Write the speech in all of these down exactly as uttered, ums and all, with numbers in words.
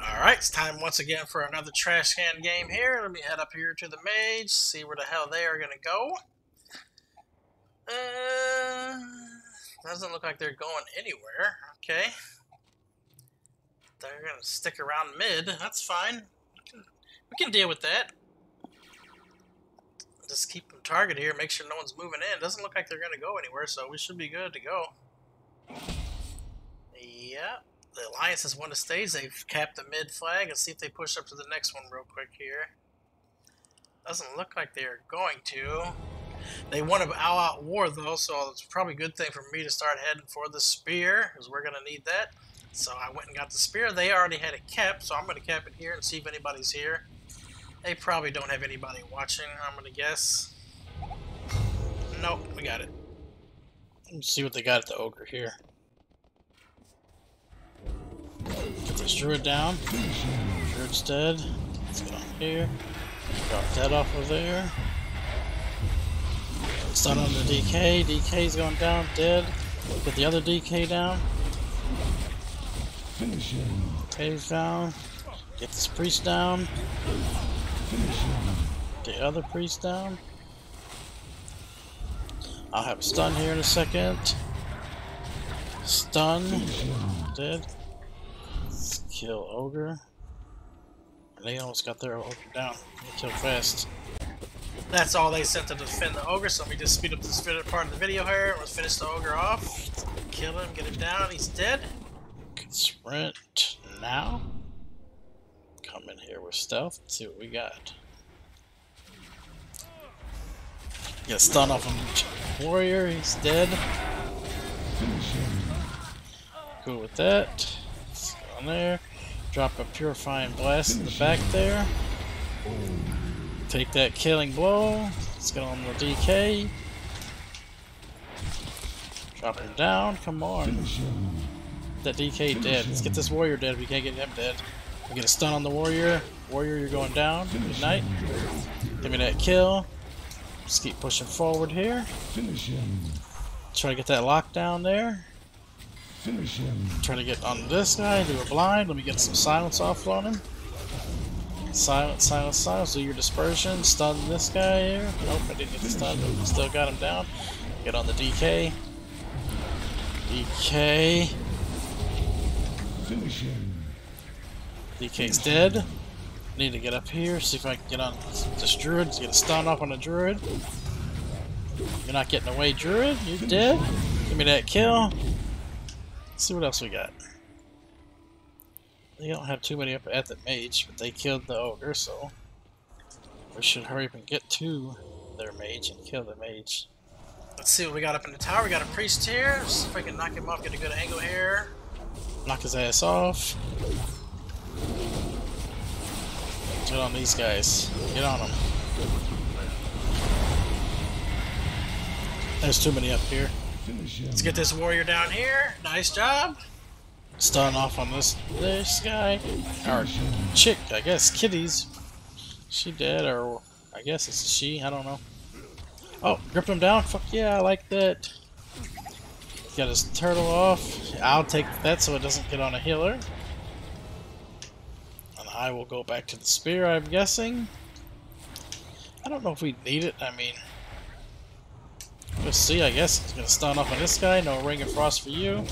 Alright, it's time once again for another trash can game here. Let me head up here to the mage, see where the hell they are going to go. Uh, doesn't look like they're going anywhere. Okay. They're going to stick around mid. That's fine. We can, we can deal with that. Just keep them targeted here. Make sure no one's moving in. Doesn't look like they're going to go anywhere, so we should be good to go. Yeah. The Alliance has won the stage. They've capped the mid flag. Let's see if they push up to the next one real quick here. Doesn't look like they're going to. They won an all-out war, though, so it's probably a good thing for me to start heading for the spear, because we're going to need that. So I went and got the spear. They already had it capped, so I'm going to cap it here and see if anybody's here. They probably don't have anybody watching, I'm going to guess. Nope, we got it. Let's see what they got at the ogre here. Let's drew it down. Sure it's dead. Let's get on here. Drop that off of there. Stun on the D K. D K's going down, dead. Put the other D K down. Finish him. D K's down. Get this priest down. Finish him. The other priest down. I'll have a stun here in a second. Stun. Dead. Kill ogre. They almost got their ogre down. They kill fast. That's all they sent to defend the ogre, so let me just speed up this part of the video here. Let's finish the ogre off. Kill him, get him down, he's dead. Can sprint now. Come in here with stealth, let's see what we got. Get stun off him. Warrior, he's dead. Cool with that. On there. Drop a purifying blast in the back there. Take that killing blow. Let's get on the D K. Drop him down. Come on. That D K dead. Let's get this warrior dead. We can't get him dead. We get a stun on the warrior. Warrior, you're going down. Good night. Give me that kill. Just keep pushing forward here. Try to get that lockdown there. Finish him. Trying to get on this guy, do a blind, let me get some silence off on him. Silence, silence, silence, do your dispersion, stun this guy here. Nope, I didn't get the stun, but still got him down. Get on the D K. D K. Finish him. D K's dead. Need to get up here, see if I can get on this druid, just get a stun off on the druid. You're not getting away, druid, you're dead. Give me that kill. Let's see what else we got. They don't have too many up at the mage, but they killed the ogre, so we should hurry up and get to their mage and kill the mage. Let's see what we got up in the tower. We got a priest here. Let's see if I can knock him off, get a good angle here. Knock his ass off. Get on these guys. Get on them. There's too many up here. Let's get this warrior down here. Nice job. Stun off on this this guy. Our chick, I guess, Kitty's. She dead, or I guess it's a she. I don't know. Oh, gripped him down. Fuck yeah, I like that. Got his turtle off. I'll take that so it doesn't get on a healer. And I will go back to the spear, I'm guessing. I don't know if we need it. I mean... We'll see, I guess. It's gonna stun off on this guy. No ring of frost for you.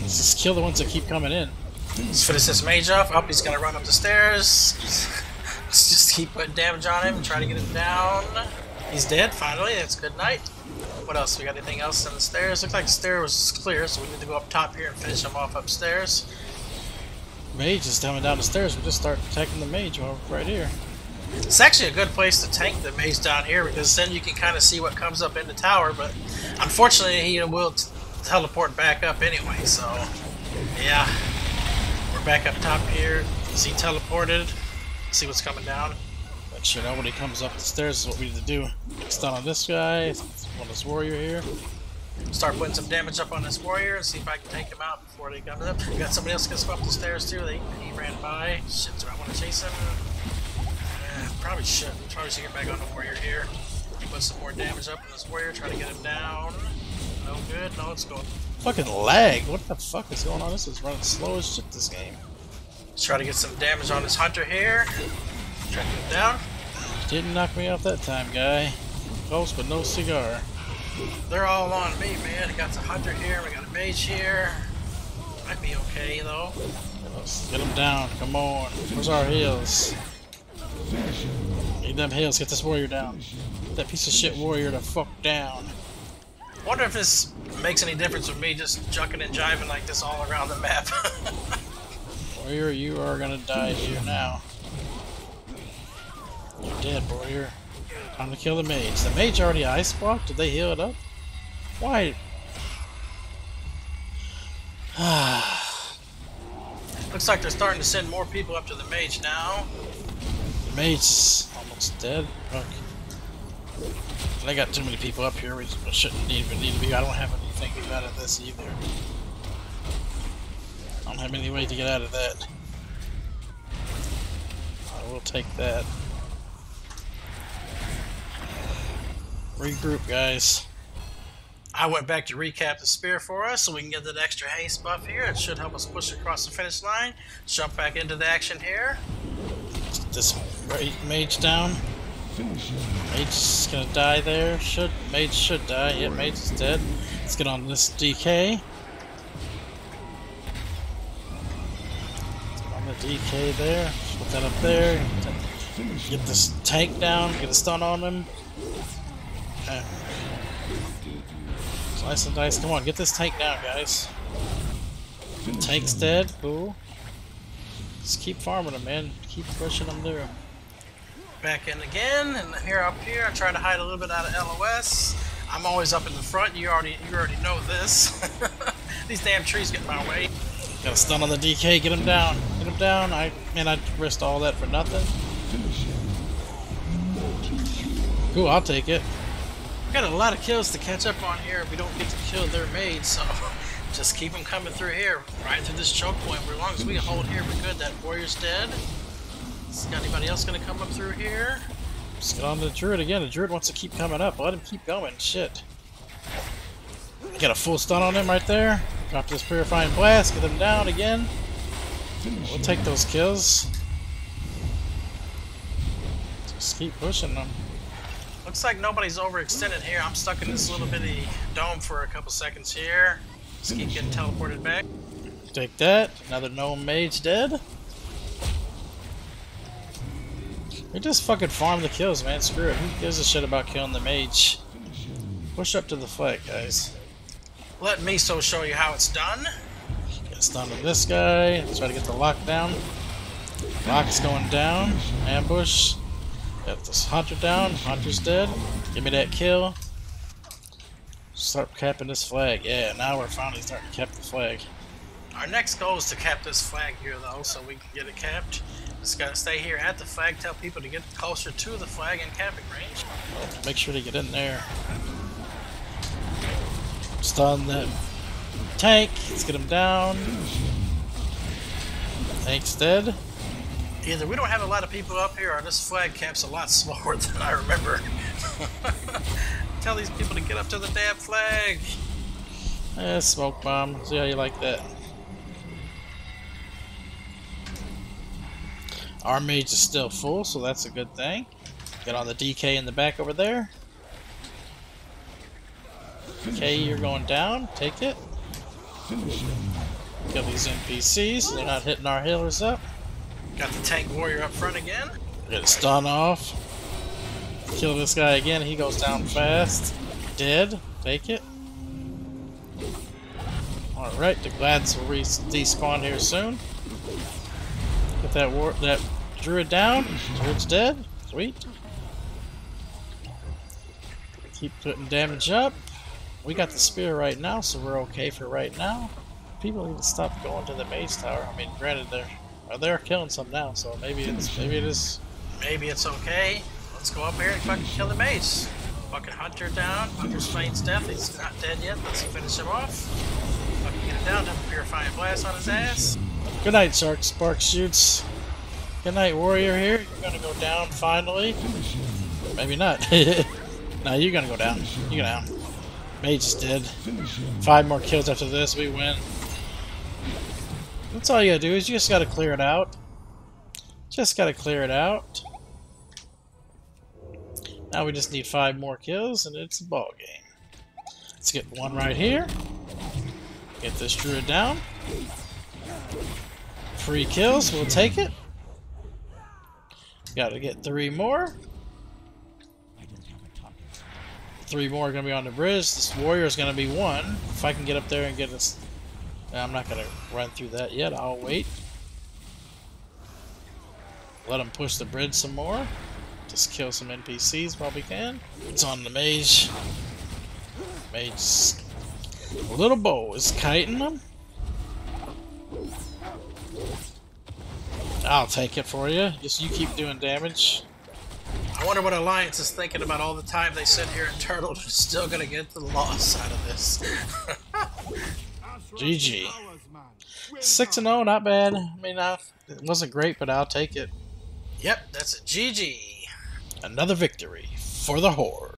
Let's just kill the ones that keep coming in. Let's finish this mage off. Up, he's gonna run up the stairs. Let's just keep putting damage on him. Try to get him down. He's dead, finally. That's good night. What else? We got anything else on the stairs? Looks like the stair was clear, so we need to go up top here and finish him off upstairs. Mage is coming down the stairs. We'll just start attacking the mage right here. It's actually a good place to tank the mage down here, because then you can kind of see what comes up in the tower, but unfortunately he will t teleport back up anyway, so yeah. We're back up top here. Is he teleported? Let's see what's coming down. Make sure nobody comes up the stairs is what we need to do. Stun on this guy, on this warrior here. Start putting some damage up on this warrior and see if I can take him out before they come up. We got somebody else that's up the stairs too. They, he ran by. Shit, do I want to chase him? Probably should. Probably should get back on the warrior here. Put some more damage up on this warrior. Try to get him down. No good. No, it's going. Fucking lag. What the fuck is going on? This is running slow as shit this game. Let's try to get some damage on this hunter here. Track him down. Didn't knock me off that time, guy. Close, but no cigar. They're all on me, man. I got some hunter here. We got a mage here. Might be okay, though. Let's get him down. Come on. Where's our heals? Need them heals. Get this warrior down. Get that piece of shit warrior to fuck down. Wonder if this makes any difference with me just jucking and jiving like this all around the map. Warrior, you are gonna die here now. You're dead, warrior. Time to kill the mage. The mage already ice blocked? Did they heal it up? Why? Looks like they're starting to send more people up to the mage now. The mage's almost dead. Fuck. I got too many people up here. We shouldn't even need to be. I don't have anything to get out of this either. I don't have any way to get out of that. I will take that. Regroup, guys. I went back to recap the spear for us so we can get that extra haste buff here. It should help us push across the finish line. Let's jump back into the action here. Get this mage down. Mage is gonna die there. Should mage should die. Yeah, mage is dead. Let's get on this D K. Let's get on the D K there. Put that up there. Get this tank down. Get a stun on him. Okay. Slice and dice. Come on, get this tank down, guys. Tank's dead. Cool. Just keep farming him, man. Keep pushing him through. Back in again, and here up here, I try to hide a little bit out of L O S. I'm always up in the front. You already, you already know this. These damn trees get in my way. Got a stun on the D K. Get him down. Get him down. I man, I risked all that for nothing. Cool, I'll take it. We got a lot of kills to catch up on here. If we don't get to kill their mage, so just keep them coming through here, right through this choke point. For as long as we hold here, we're good. That warrior's dead. Is anybody else gonna come up through here? Let's get on the druid again. The druid wants to keep coming up. Let him keep going. Shit. Got a full stun on him right there. Drop this purifying blast. Get him down again. We'll take those kills. Just keep pushing them. Looks like nobody's overextended here. I'm stuck in this little bitty dome for a couple seconds here. Just keep getting teleported back. Take that. Another gnome mage dead. We just fucking farm the kills, man. Screw it. Who gives a shit about killing the mage? Push up to the flank, guys. Let me so show you how it's done. Get stunned on this guy. Try to get the lock down. Lock's going down. Ambush. Got this hunter down. Hunter's dead. Give me that kill. Start capping this flag. Yeah, now we're finally starting to cap the flag. Our next goal is to cap this flag here, though, so we can get it capped. Just gotta stay here at the flag, tell people to get closer to the flag and capping range. Well, make sure to get in there. Stun that tank. Let's get him down. Tank's dead. Either we don't have a lot of people up here or this flag cap's a lot slower than I remember. Tell these people to get up to the damn flag. Eh, smoke bomb. See how you like that. Our mage is still full, so that's a good thing. Get on the D K in the back over there. Okay, you're going down. Take it. Kill these N P Cs. They're not hitting our healers up. Got the tank warrior up front again. Get a stun off. Kill this guy again. He goes down fast. Dead. Take it. Alright, the glads will re despawn here soon. Get that war that druid down. Druid's dead. Sweet. Keep putting damage up. We got the spear right now, so we're okay for right now. People need to stop going to the mage tower. I mean, granted, they're they're killing some now, so maybe it's maybe it is maybe it's okay. Let's go up here and fucking kill the mage. Fucking hunter down. Hunter's slain's death. He's not dead yet. Let's finish him off. Get him down, have a purifying blast on his ass. Good night, Shark Spark Shoots. Good night, warrior here. You're gonna go down finally. Maybe not. No, you're gonna go down. You're gonna down. Mage did. Five more kills after this, we win. That's all you gotta do, is you just gotta clear it out. Just gotta clear it out. Now we just need five more kills, and it's a ball game. Let's get one right here. Get this druid down. Three kills, we'll take it. Gotta get three more. Three more are gonna be on the bridge. This warrior is gonna be one. If I can get up there and get this, I'm not gonna run through that yet. I'll wait. Let them push the bridge some more. Just kill some N P Cs while we can. It's on the mage. Mage. Little Bo is kiting them. I'll take it for you. Just you keep doing damage. I wonder what Alliance is thinking about all the time they sit here and turtle. They're still gonna get the loss out of this. G G. six and oh, not bad. I mean, I, it wasn't great, but I'll take it. Yep, that's a G G. Another victory for the Horde.